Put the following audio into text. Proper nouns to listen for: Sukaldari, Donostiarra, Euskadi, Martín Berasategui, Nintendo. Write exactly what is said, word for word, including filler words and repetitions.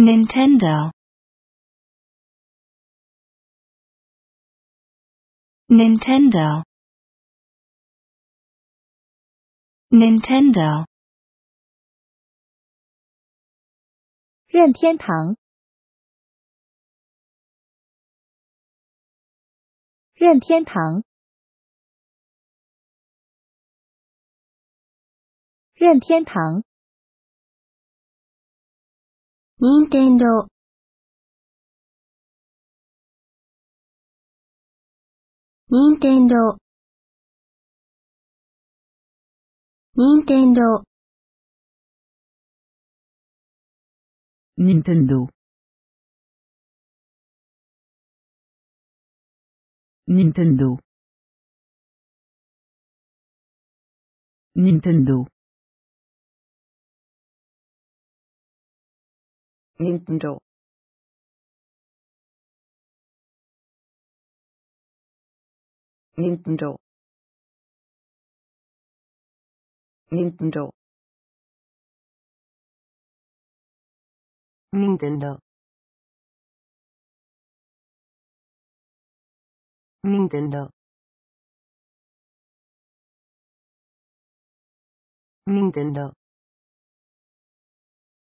Nintendo, Nintendo, Nintendo. 任天堂，任天堂，任天堂。 Nintendo, Nintendo, Nintendo, Nintendo, Nintendo, Nintendo. Nintendo, Nintendo, Nintendo, Nintendo, Nintendo, Nintendo.